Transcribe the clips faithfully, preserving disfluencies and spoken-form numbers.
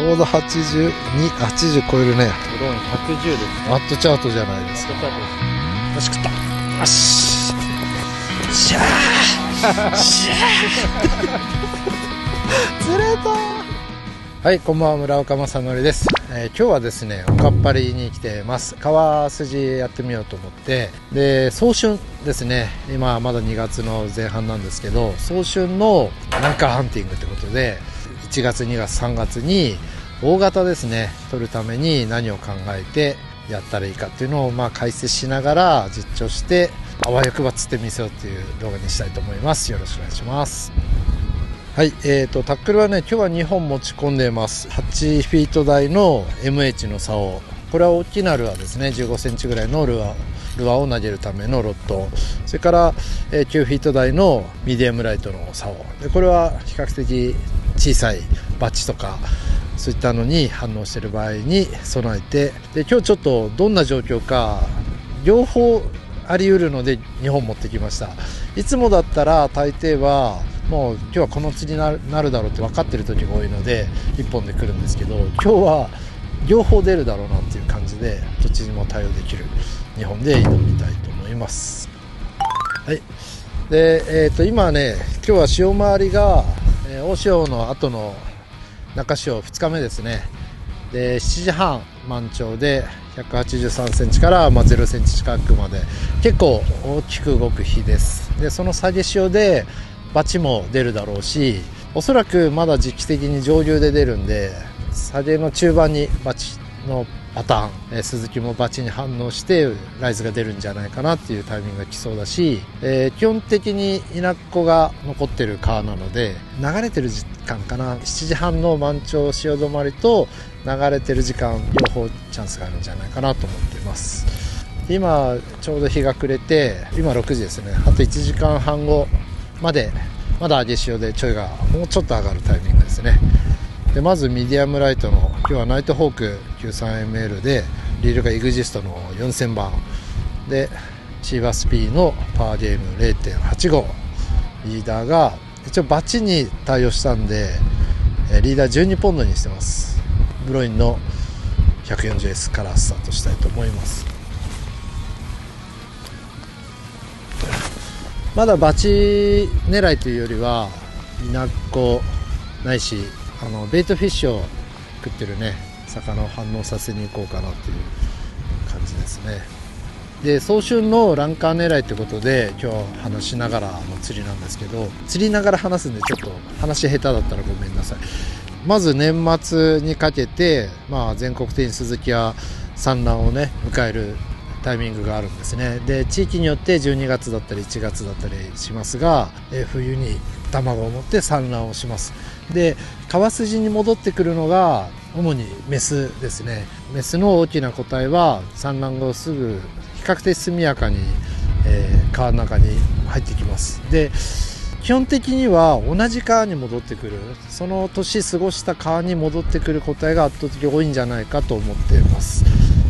ちょうどはちじゅうに、はちじゅう超えるね。ドローンはちじゅうです、ね。マットチャートじゃないですか。マットチャートです。よし、食った。よし。しゃー。しゃー。釣れたー。はい、こんばんは、村岡正則です。えー、今日はですね、おかっぱりに来てます。川筋やってみようと思って、で、早春ですね。今まだにがつの前半なんですけど、早春のアンカーハンティングってことで、いちがつにがつさんがつに大型ですね取るために何を考えてやったらいいかっていうのをまあ解説しながら実調してあわよくば釣ってみせようっていう動画にしたいと思います。よろしくお願いします。はい、えーとタックルはね今日はにほん持ち込んでいます。はちフィート台の エムエイチ の竿、これは大きなルアーですね。じゅうごセンチぐらいのルアールアーを投げるためのロッド、それからきゅうフィート台のミディアムライトの竿で、これは比較的小さいバッチとかそういったのに反応している場合に備えて、で今日ちょっとどんな状況か両方あり得るのでにほん持ってきました。いつもだったら大抵はもう今日はこの釣りになるだろうって分かってる時が多いのでいっぽんで来るんですけど、今日は両方出るだろうなっていう感じでどっちにも対応できるにほんで挑みたいと思います。はいで、えー、と今ね今日は潮回りが大潮の後の中潮ふつかめですね。でしちじはん満潮でひゃくはちじゅうさんセンチからまあゼロセンチ近くまで結構大きく動く日です。でその下げ潮でバチも出るだろうし、おそらくまだ時期的に上流で出るんで下げの中盤にバチのパターン、え鈴木もバチに反応してライズが出るんじゃないかなっていうタイミングが来そうだし、えー、基本的に稲っ子が残ってる川なので流れてる時間かな、しちじはんの満潮潮止まりと流れてる時間両方チャンスがあるんじゃないかなと思っています。今ちょうど日が暮れて今ろくじですね。あといちじかんはん後までまだ上げ潮でちょいがもうちょっと上がるタイミングですね。でまずミディアムライトの今日はナイトホーク きゅうじゅうさんエムエル でリールがイグジストのよんせんばんでシーバス P のパーゲーム れいてんはちご リーダーが一応バチに対応したんでリーダーじゅうにポンドにしてます。ブロインの ひゃくよんじゅうエス からスタートしたいと思います。まだバチ狙いというよりは稲っこないしあのベイトフィッシュを食ってるね魚を反応させに行こうかなっていう感じですね。で早春のランカー狙いということで今日話しながらの釣りなんですけど、釣りながら話すんでちょっと話下手だったらごめんなさい。まず年末にかけて、まあ、全国的にスズキや産卵をね迎えるタイミングがあるんですね。で地域によってじゅうにがつだったりいちがつだったりしますが、え冬に卵を持って産卵をします。で川筋に戻ってくるのが主にメスですね。メスの大きな個体は産卵後すぐ比較的速やかに、えー、川の中に入ってきます。で基本的には同じ川に戻ってくる、その年過ごした川に戻ってくる個体が圧倒的に多いんじゃないかと思っています。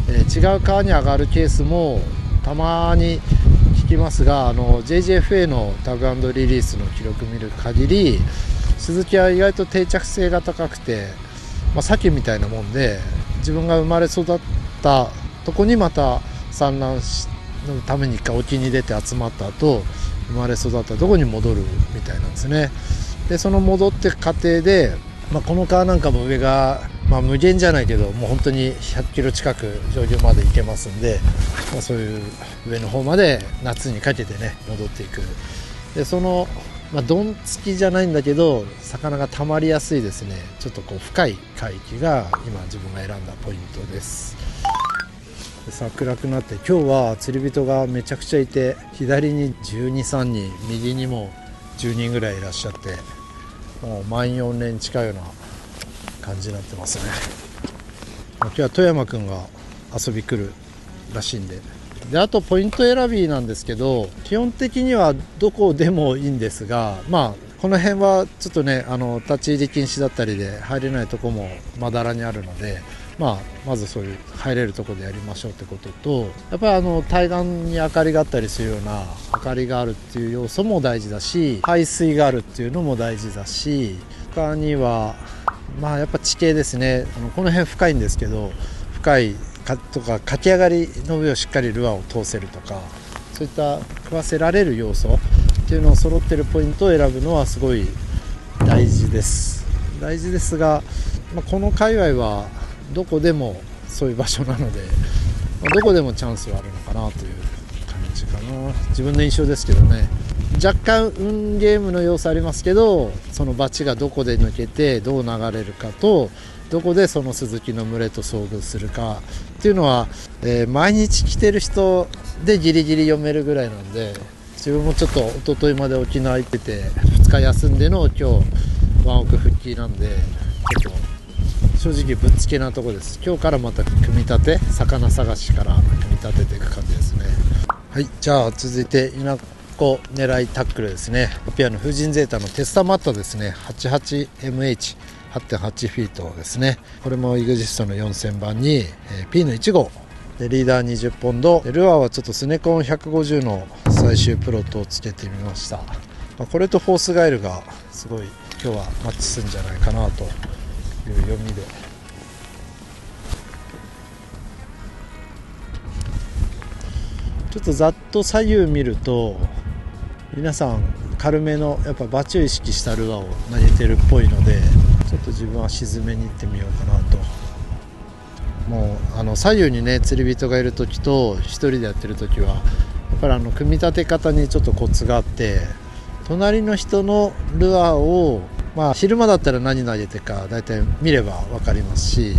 えー、違う川に上がるケースもたまに聞きますが、あの ジェイジェイエフエー のタグ&リリースの記録見る限りスズキは意外と定着性が高くて、まあ、サケみたいなもんで自分が生まれ育ったとこにまた産卵のために一回沖に出て集まった後生まれ育ったとこに戻るみたいなんですね。でその戻っていく過程で、まあ、この川なんかも上が、まあ、無限じゃないけどもう本当にひゃっキロ近く上流まで行けますんで、まあ、そういう上の方まで夏にかけてね戻っていく。でそのまあ、どんつきじゃないんだけど魚がたまりやすいですね、ちょっとこう深い海域が今自分が選んだポイントです。でさあ暗くなって今日は釣り人がめちゃくちゃいて左にじゅうに、じゅうさんにん右にもじゅうにんぐらいいらっしゃってもう満よんれん近いような感じになってますね。今日は富山くんが遊び来るらしいんで。であとポイント選びなんですけど基本的にはどこでもいいんですが、まあこの辺はちょっとねあの立ち入り禁止だったりで入れないとこもまだらにあるので、まあ、まずそういう入れるとこでやりましょうってことと、やっぱりあの対岸に明かりがあったりするような明かりがあるっていう要素も大事だし排水があるっていうのも大事だし他にはまあやっぱ地形ですね。あのこの辺深いんですけど、深いかとか駆け上がりの上をしっかりルアーを通せるとか、そういった食わせられる要素っていうのを揃ってるポイントを選ぶのはすごい大事です大事ですが、まあ、この界隈はどこでもそういう場所なので、まあ、どこでもチャンスはあるのかなという感じかな、自分の印象ですけどね。若干運ゲームの要素ありますけど、そのバチがどこで抜けてどう流れるかと、どこでそのスズキの群れと遭遇するかっていうのは、えー、毎日来てる人でギリギリ読めるぐらいなんで、自分もちょっと一昨日まで沖縄行っててふつか休んでの今日ワンオク復帰なんで、ちょっと正直ぶっつけなとこです。今日からまた組み立て、魚探しから組み立てていく感じですね。はい、じゃあ続いて稲子狙いタックルですね。オピアの風神ゼータのテスタマットですね。 はちじゅうはちエムエイチ はってんはち フィートですね。これもイグジストのよんせんばんに P のいちごうで、リーダーにじゅっぽんど、ルアーはちょっとスネコンひゃくごじゅうの最終プロットをつけてみました。これとフォースガイルがすごい今日はマッチするんじゃないかなという読みで、ちょっとざっと左右見ると皆さん軽めのやっぱバチを意識したルアーを投げてるっぽいので、ちょっと自分は沈めに行ってみようかなと。もうあの左右にね釣り人がいる時と一人でやってる時はやっぱりあの組み立て方にちょっとコツがあって、隣の人のルアーを、まあ、昼間だったら何投げてか大体見れば分かりますし、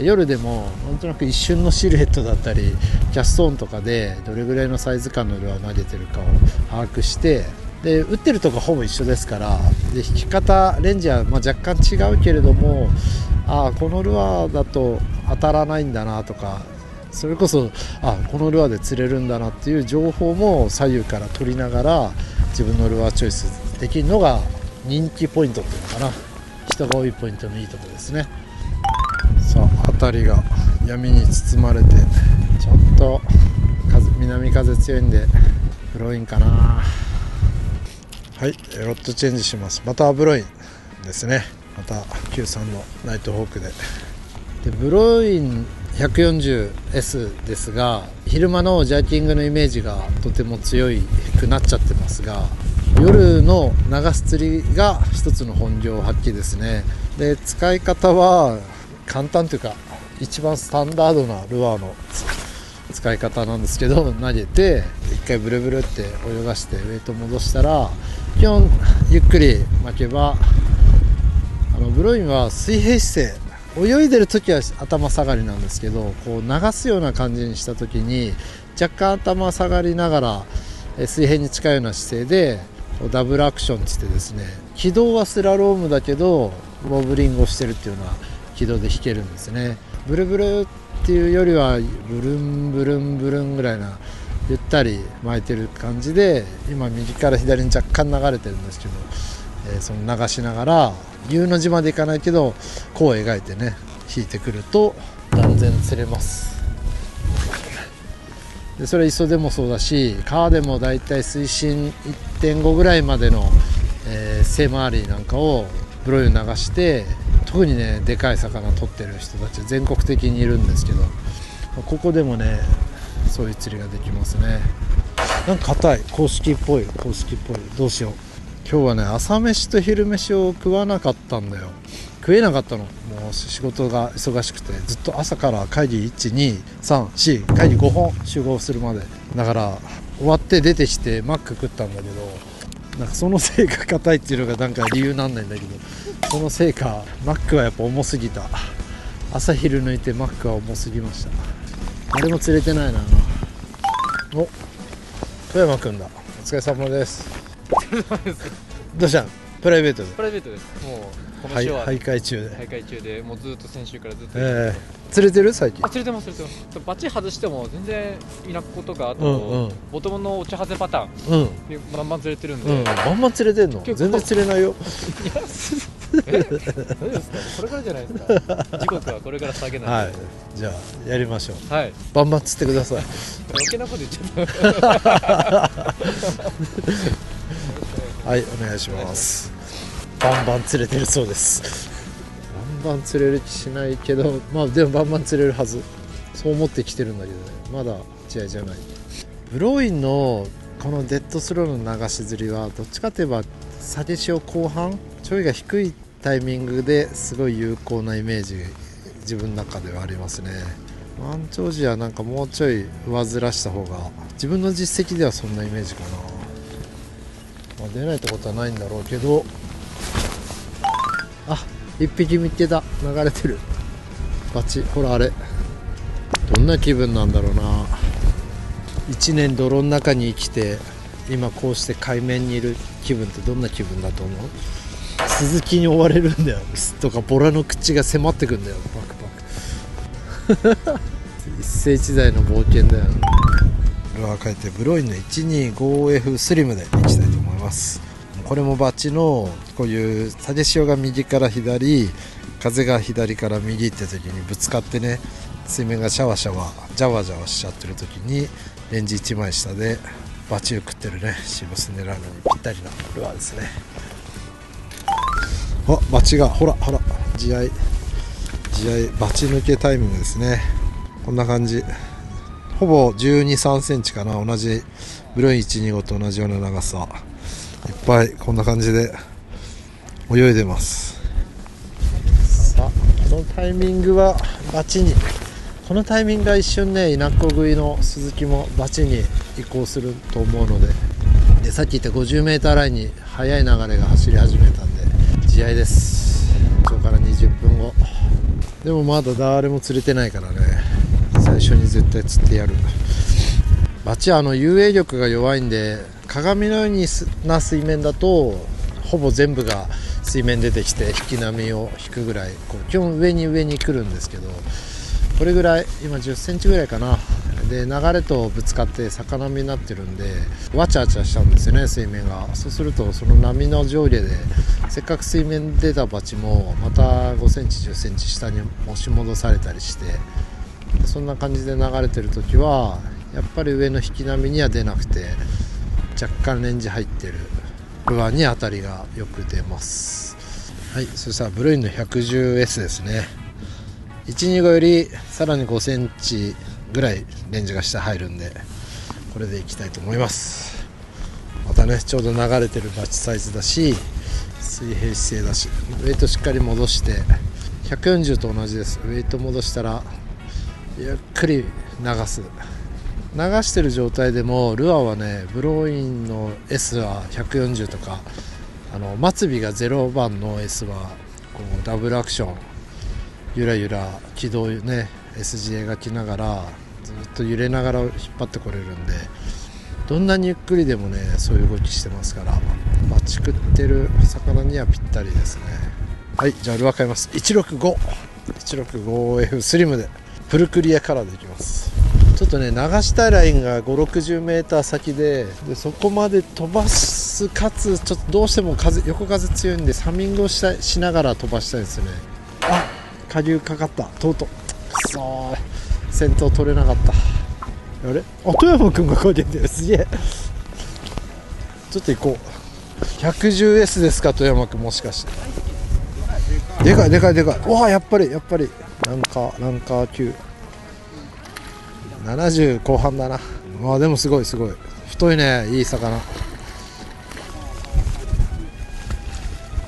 夜でもなんとなく一瞬のシルエットだったりキャストーンとかでどれぐらいのサイズ感のルアーを投げてるかを把握して、で打ってるとこほぼ一緒ですから、で引き方レンジはまあ若干違うけれども、ああこのルアーだと当たらないんだなとか、それこそあこのルアーで釣れるんだなっていう情報も左右から取りながら自分のルアーチョイスできるのが人気ポイントっていうのかな、人が多いポイントのいいところですね。さあ辺りが闇に包まれてちょっと風南風強いんでフロインかな。はい、ロッドチェンジします。またブロインですね。また キュースリー のナイトホークで、でブロイン ひゃくよんじゅうエス ですが、昼間のジャーキングのイメージがとても強くなっちゃってますが、夜の流す釣りが一つの本領発揮ですね。で使い方は簡単というか一番スタンダードなルアーの使い方なんですけど、投げて一回ブルブルって泳がしてウエイト戻したら基本ゆっくり巻けば、あのブロインは水平姿勢、泳いでる時は頭下がりなんですけど、こう流すような感じにした時に若干頭下がりながら水平に近いような姿勢でダブルアクションつってですね、軌道はスラロームだけどボブリングをしてるっていうのは軌道で引けるんですね。ブルブルっていうよりはブルンブルンブルンぐらいなゆったり巻いてる感じで、今右から左に若干流れてるんですけど、えー、その流しながら U の字までいかないけどこう描いてね引いてくると断然釣れます。でそれは磯でもそうだし、川でもだいたい水深 いってんご ぐらいまでの、えー、背回りなんかをブロインを流して、特にねでかい魚取ってる人たち全国的にいるんですけど、ここでもねそういう釣りができますね。なんか硬い、公式っぽい公式っぽい、どうしよう。今日はね朝飯と昼飯を食わなかったんだよ。食えなかったの、もう仕事が忙しくて、ずっと朝から会議いち、に、さん、よん会議ごほん集合するまでだから、終わって出てきてマック食ったんだけど、なんかそのせいか硬いっていうのがなんか理由なんないんだけど、そのせいかマックはやっぱ重すぎた。朝昼抜いてマックは重すぎました。誰も釣れてないな。お、富山くんだ。お疲れ様です。どうしたん？プライベートで。プライベートです。もうこの週は徘徊中で。徘徊中で、もうずっと先週からずっと。ええー。釣れてる最近？あ、釣れてます釣れてます。バチ外しても全然イナコとか、あと、うんうん、ボトムの落ち外れパターン。うん。バンバン釣れてるんで。うん、バンバン釣れてんの？全然釣れないよ。いや。え？どうですか？これからじゃないですか。時刻はこれから下げないと。はい。じゃあやりましょう。はい。バンバン釣ってください。余計なこと言っちゃった。はい、お願いします。バンバン釣れてるそうです。バン釣れる気しないけど、まあでもバンバン釣れるはず、そう思ってきてるんだけどね、まだ試合じゃない。ブロインのこのデッドスローの流し釣りはどっちかといえば下げ潮後半潮位が低いタイミングですごい有効なイメージ、自分の中ではありますね。満潮時はなんかもうちょい上ずらした方が、自分の実績ではそんなイメージかな、まあ、出ないってことはないんだろうけど、あ、いっぴき見つけた、流れてる、バチ、ほらあれ、どんな気分なんだろうな。いちねん泥の中に生きて今こうして海面にいる気分ってどんな気分だと思う？続きに追われるんだよとか、ボラの口が迫ってくんだよ、バクバク一世一代の冒険だよ。ルアー変えてブロインの いちにーごーエフ スリムでいきたいと思います。これもバチのこういう下げ潮が右から左、風が左から右って時にぶつかってね、水面がシャワシャワジャワジャワしちゃってる時にレンジいちまい下でバチを食ってるね、シブス狙うのにぴったりなルアーですね。あ、バチがほらほら、地合い地合い、バチ抜けタイミングですね。こんな感じ、ほぼじゅうに、さんセンチかな、同じブルーインいちにーごと同じような長さ、いっぱいこんな感じで泳いでます。さあ、このタイミングはバチに、このタイミングが一瞬ね、稲っこ食いの鈴木もバチに移行すると思うの で, でさっき言った ごじゅうメーター ラインに速い流れが走り始めたんで試合です。今日からにじゅっぷんご、でもまだ誰も釣れてないからね、最初に絶対釣ってやる。バチはあの遊泳力が弱いんで、鏡のようにな水面だとほぼ全部が水面出てきて引き波を引くぐらい、こう基本上に上に来るんですけど、これぐらい今じゅっセンチぐらいかな、で流れとぶつかって逆波になってるんでわちゃわちゃしちゃうんですよね、水面が。そうするとその波の上下でせっかく水面出たバチもまたごセンチ、じゅっセンチ下に押し戻されたりして、そんな感じで流れてる時はやっぱり上の引き波には出なくて、若干レンジ入ってるルアーに当たりがよく出ます。はい、そしたらブルーインの ひゃくじゅうエス ですね。いちにーごよりさらにごセンチぐらいレンジが下入るんで、これでいきたいと思います。またね、ちょうど流れてるバチサイズだし、水平姿勢だし、ウェイトしっかり戻して、ひゃくよんじゅうと同じです。ウェイト戻したらゆっくり流す、流してる状態でもルアーはね、ブロインの S はひゃくよんじゅうとか、あの末尾がゼロばんの S はこうダブルアクション、ゆらゆら軌道ね、 エスジェー が来ながらずっと揺れながら引っ張ってこれるんで、どんなにゆっくりでもね、そういう動きしてますから、バチ食ってる魚にはぴったりですね。はい、じゃあルアー変えます。 いちろくご、いちろくごエフ スリムでフルクリアカラーでいきます。ちょっとね、流したいラインがごじゅう、ろくじゅうメーター先 で, でそこまで飛ばす、かつちょっとどうしても風横風強いんでサミングを し, しながら飛ばしたいですね。あ、下流かかった、とうとう、くそー、先頭取れなかった。あれ、あ、富山君がかけてる、すげえ。ちょっと行こう。 ひゃくじゅうエス ですか、富山君、もしかして。でかいでかいでかい、わあ、やっぱりやっぱりランカー、ランカー級ななじゅうこうはんだな。まあでもすごいすごい太いね、いい魚。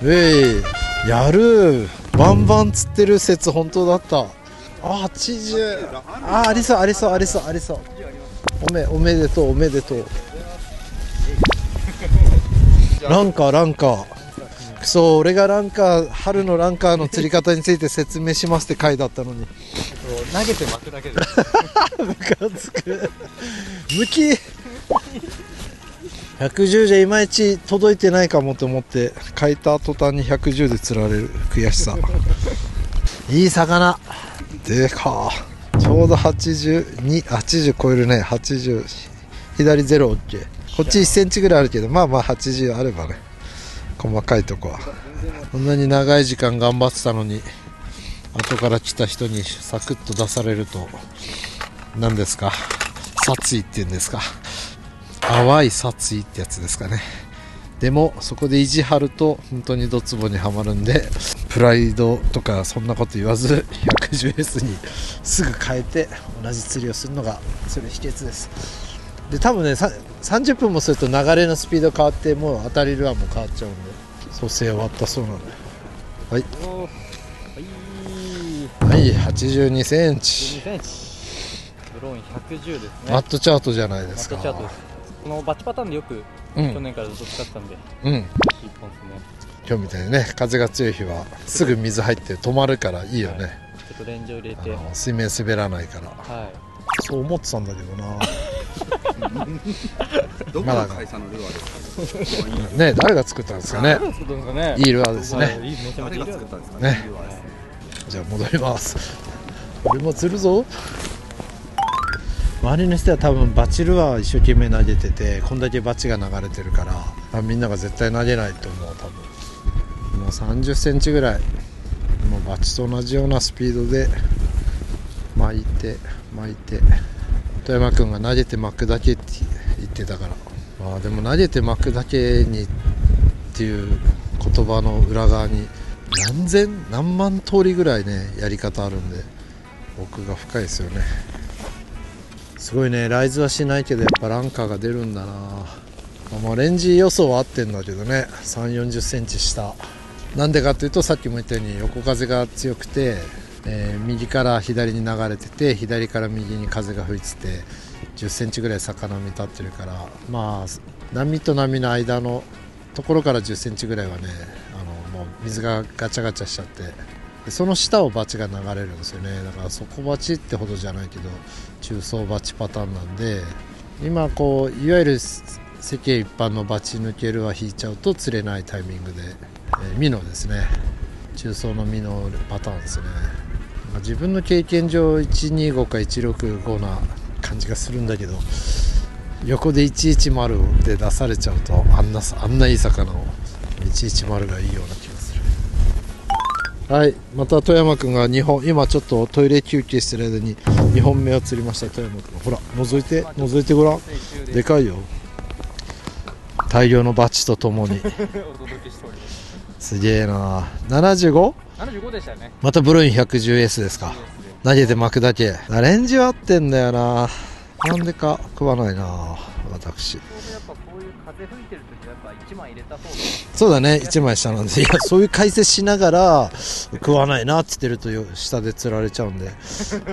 えい、やるー、バンバン釣ってる説本当だった。あ、はちじゅう、あ、ありそうありそうありそうありそう。おめおめでとうおめでとうランカーランカー、くそ、俺がランカー、春のランカーの釣り方について説明しますって回だったのに投げて巻くだけでムカつくむきひゃくじゅうじゃいまいち届いてないかもと思って書いた途端にひゃくじゅうで釣られる悔しさいい魚でか、ちょうどはちじゅうに、はちじゅう超えるね。はちじゅう、左ゼロ、OK、こっちいっセンチぐらいあるけど、まあまあはちじゅうあればね、細かいとこは。こんなに長い時間頑張ってたのに後から来た人にサクッと出されると、何ですか、殺意っていうんですか、淡い殺意ってやつですかね。でもそこで意地張ると本当にドツボにはまるんで、プライドとかそんなこと言わず ひゃくじゅうエス にすぐ変えて同じ釣りをするのがそれ秘訣です。で多分ねさんじゅっぷんもすると流れのスピード変わってもう当たりルアーも変わっちゃうんで蘇生終わったそうなんで、はいはい、はちじゅうにセンチ、ドローンひゃくじゅうですね。マットチャートじゃないですか。マットチャートです。このバッチパターンでよく、うん、去年からずっと使ったんで、うん、いい本ですね。今日みたいにね風が強い日はすぐ水入って止まるからいいよね、はい、ちょっとレンジを入れて水面滑らないから、はい、そう思ってたんだけどなどこの会社のルアーですかね。誰が作ったんですかね。いいルアーですね。誰が作ったんですかね。じゃあ戻ります。俺も釣るぞ。周りの人は多分バチルアー一生懸命投げてて、こんだけバチが流れてるからみんなが絶対投げないと思う。多分もうさんじゅっセンチぐらい、もうバチと同じようなスピードで巻いて巻いて、富山君が投げて巻くだけって言ってたから、まあでも投げて巻くだけにっていう言葉の裏側に何千何万通りぐらいねやり方あるんで奥が深いですよね。すごいね、ライズはしないけどやっぱランカーが出るんだな。まあ、レンジ予想は合ってんだけどね、さんじゅう、よんじゅっセンチ下なんでかっていうと、さっきも言ったように横風が強くて、えー、右から左に流れてて、左から右に風が吹いてて、じゅっセンチぐらい魚に立ってるから、まあ波と波の間のところからじゅっセンチぐらいはね、あのもう水がガチャガチャしちゃって、その下をバチが流れるんですよね。だから底バチってほどじゃないけど中層バチパターンなんで、今こういわゆる世間一般のバチ抜けるは引いちゃうと釣れないタイミングで、えー、ミノですね、中層のミノパターンですね。自分の経験上いちにごかいちろくごな感じがするんだけど、横でいちいちまるで出されちゃうとあんな、あんないい魚をいちいちまるがいいような気がする。はい、また富山くんがにほん、今ちょっとトイレ休憩してる間ににほんめを釣りました。富山くんほら覗いて覗いてごらん、でかいよ。大量のバチとともにすげえな。 ななじゅうご? ななじゅうごでしたね。またブルーイン ひゃくじゅうエス ですか。投げて巻くだけ、レンジは合ってんだよな。なんでか食わないな私。そうだね、いちまい下なんで、いやそういう解説しながら食わないなって言ってると下で釣られちゃうんで。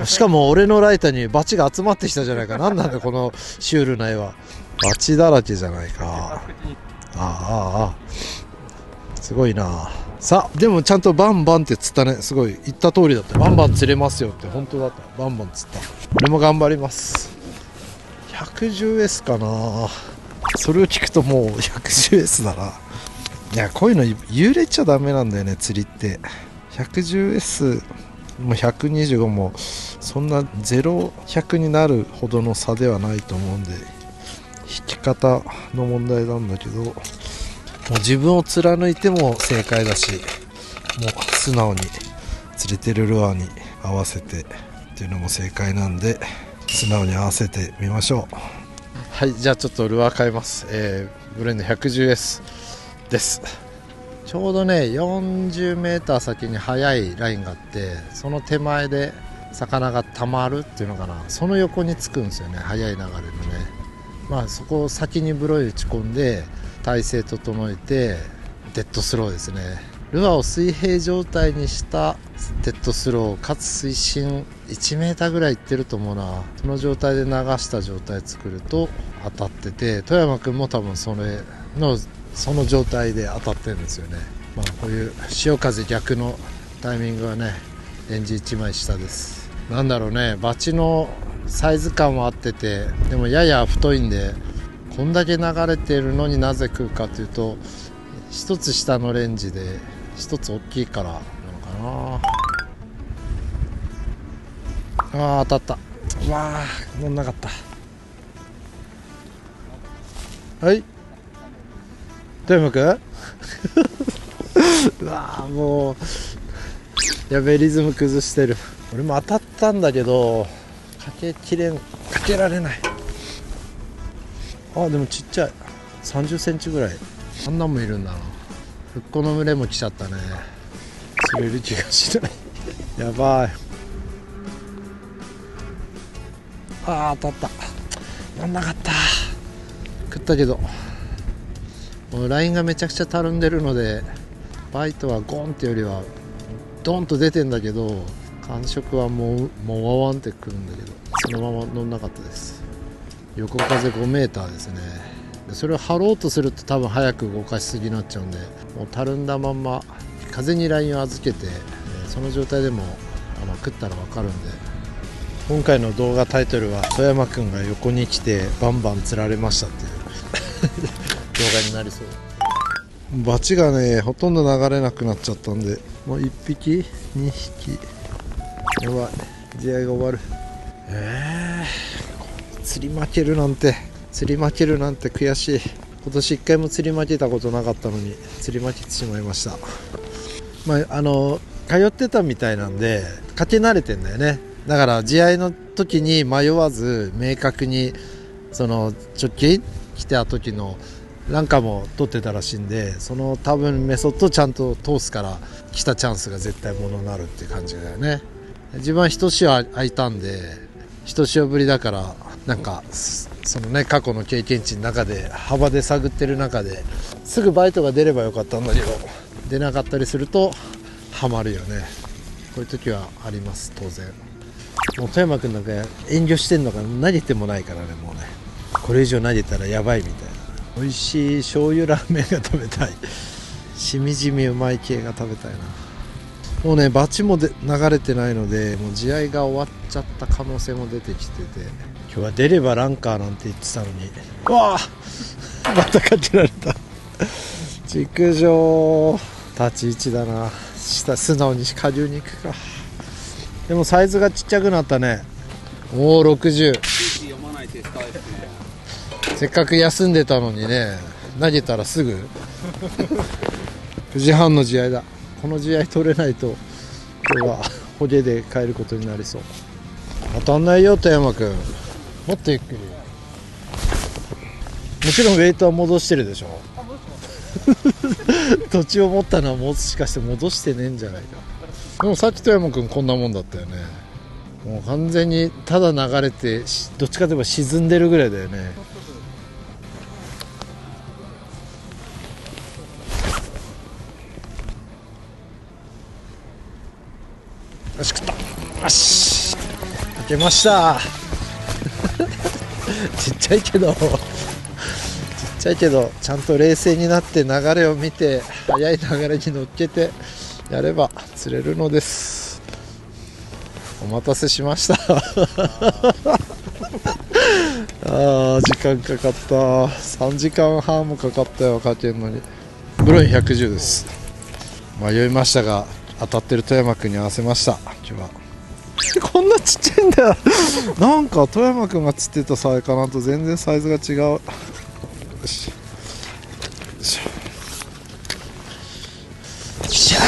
しかも俺のライターにバチが集まってきたじゃないか。なんなんだこのシュールな絵は。バチだらけじゃないか。ああああ、すごいな。さあでもちゃんとバンバンって釣ったね。すごい言った通りだった。バンバン釣れますよって本当だった。バンバン釣った。俺も頑張ります。ひゃくじゅうエス かな。それを聞くともう ひゃくじゅうエス だな。いやこういうの揺れちゃダメなんだよね釣りって。 ひゃくじゅうエス もひゃくにじゅうごもそんなゼロひゃくになるほどの差ではないと思うんで、引き方の問題なんだけど、もう自分を貫いても正解だし、もう素直に釣れてるルアーに合わせてっていうのも正解なんで、素直に合わせてみましょう。はい、じゃあちょっとルアー変えます。えー、ブルーインの ひゃくじゅうエス です。ちょうどね よんじゅうメートル 先に速いラインがあって、その手前で魚がたまるっていうのかな、その横につくんですよね、速い流れのね。まあそこを先にブロイ打ち込んで体勢整えてデッドスローですね。ルアーを水平状態にしたデッドスローかつ水深 いちメートル ぐらいいってると思うな。その状態で流した状態作ると当たってて、富山くんも多分それのその状態で当たってるんですよね。まあこういう潮風逆のタイミングはね、レンジいちまい下です。なんだろうね、バチのサイズ感は合ってて、でもやや太いんで、こんだけ流れてるのになぜ食うかというと、一つ下のレンジで一つ大きいからなのかな。あー当たった。うわー乗んなかった。はい富山くんうわーもうやべえ、リズム崩してる。俺も当たったんだけどかけきれん、かけられない。あでもちっちゃい、さんじゅっセンチぐらい。あんなんもいるんだな。フッコの群れも来ちゃったね。釣れる気がしない。やばい。あー当たった。なんなかった。食ったけどもうラインがめちゃくちゃたるんでるので、バイトはゴンってよりはドンと出てんだけど、感触はもうもうワワンってくるんだけど、そのまま乗んなかったです。横風ごメーターですね。それを張ろうとすると多分早く動かしすぎになっちゃうんで、もうたるんだまんま風にラインを預けて、その状態でもあの食ったら分かるんで。今回の動画タイトルは「富山くんが横に来てバンバン釣られました」っていう動画になりそう。バチがねほとんど流れなくなっちゃったんで、もういっぴきにひき。やばい、出会いが終わる。えー、釣り負けるなんて釣り負けるなんて悔しい。今年いっかいも釣り負けたことなかったのに釣り負けてしまいました。まああの通ってたみたいなんでかけ慣れてんだよね。だから試合の時に迷わず明確にその直近来た時のなんかも取ってたらしいんで、その多分メソッドちゃんと通すから来たチャンスが絶対ものになるって感じだよね。自分は一潮空いたんで一潮ぶりだから、なんかそのね過去の経験値の中で幅で探ってる中で、すぐバイトが出ればよかったんだけど出なかったりするとハマるよね。こういう時はあります。当然もう富山君なんか遠慮してんのか、投げてもないからね。もうねこれ以上投げたらやばいみたいな。美味しい醤油ラーメンが食べたいしみじみうまい系が食べたいな。もうねバチもで流れてないので、もう試合が終わっちゃった可能性も出てきてて、今日は出ればランカーなんて言ってたのに、うわーまたかけられた軸上立ち位置だな。下素直に下流に行くか。でもサイズがちっちゃくなったね。おおろくじゅう。せっかく休んでたのにね、投げたらすぐくじはんの試合だ。この試合取れないと今日はホゲで帰ることになりそう。当たんないよ富山君。もっとゆっくり。もちろんウェイトは戻してるでしょ土地を持ったのはもしかして戻してねえんじゃないか。でもさっき富山君こんなもんだったよね。もう完全にただ流れて、どっちかといえば沈んでるぐらいだよね。よし食った。よし開けましたちっちゃいけどちゃいけどちゃんと冷静になって流れを見て、速い流れに乗っけてやれば釣れるのです。お待たせしましたあー時間かかった。さんじかんはんもかかったよかけるのに。ブロインひゃくじゅうです。迷いましたが当たってる富山君に合わせました。今日はこんなちっちゃいんだよなんか富山君が釣ってた魚と全然サイズが違う。よしよしよっしゃ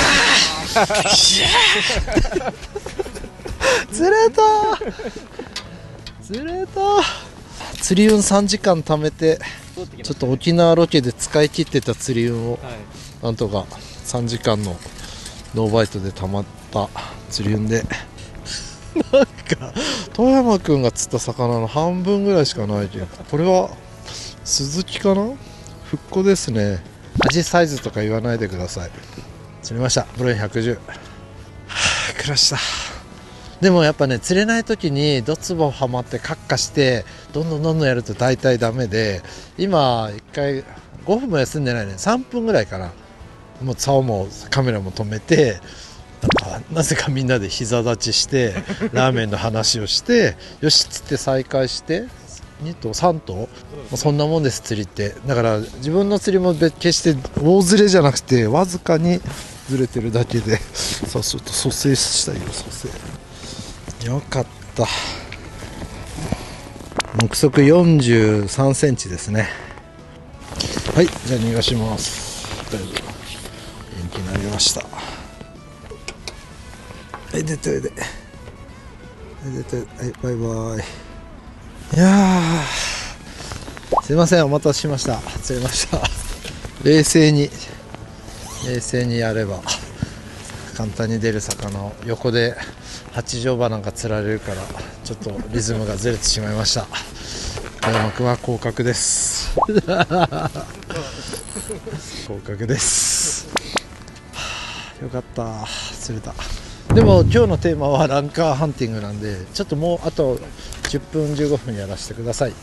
ーよっしゃー釣れた釣れた。釣り運さんじかん貯めて、ちょっと沖縄ロケで使い切ってた釣り運を、なんとかさんじかんのノーバイトで貯まった釣り運でなんか富山君が釣った魚の半分ぐらいしかないけど、これは鈴木かな。復興ですね。味サイズとか言わないでください。釣れました。ブロインひゃくじゅう。はあ暮らした。でもやっぱね釣れない時にドツボはまってカッカしてどんどんどんどんやると大体ダメで、今いっかいごふんも休んでないね。さんぷんぐらいかな。もう竿もカメラも止めて、なぜかみんなで膝立ちしてラーメンの話をしてよしっつって再開してにとうさんとう、そんなもんです。釣りってだから自分の釣りも決して大ずれじゃなくてわずかにずれてるだけでさあちょっと蘇生したいよ。蘇生よかった。目測よんじゅうさんセンチですね。はいじゃあ逃がします。大丈夫元気になりました。はい出ておいで、はい出て、はいバイバイ。いやーすいませんお待たせしました。釣れました冷静に冷静にやれば簡単に出る魚を横で八丈バナが釣られるからちょっとリズムがずれてしまいました。大幕は広角です。広角です。よかった、釣れた。でも今日のテーマはランカーハンティングなんで、ちょっともうあとじゅっぷんじゅうごふんやらせてください。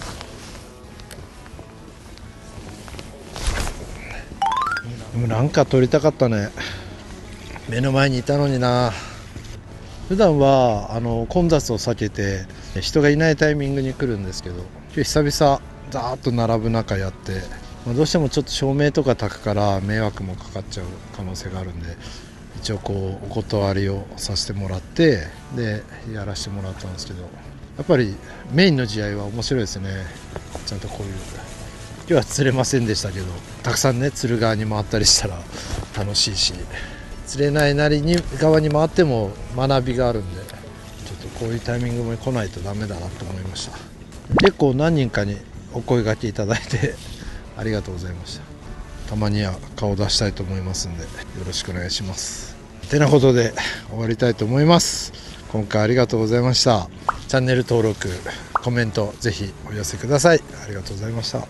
ランカー取りたかったね。目の前にいたのにな。普段はあの混雑を避けて人がいないタイミングに来るんですけど、今日久々ザーッと並ぶ中やって、どうしてもちょっと照明とか焚くから迷惑もかかっちゃう可能性があるんで、一応こうお断りをさせてもらってでやらせてもらったんですけど、やっぱりメインの試合は面白いですね。ちゃんとこういう今日は釣れませんでしたけど、たくさんね釣る側に回ったりしたら楽しいし、釣れないなりに側に回っても学びがあるんで、ちょっとこういうタイミングも来ないとダメだなと思いました。結構何人かにお声掛けいただいてありがとうございました。たまには顔出したいと思いますんでよろしくお願いします。てなことで終わりたいと思います。今回ありがとうございました。チャンネル登録、コメントぜひお寄せください。ありがとうございました。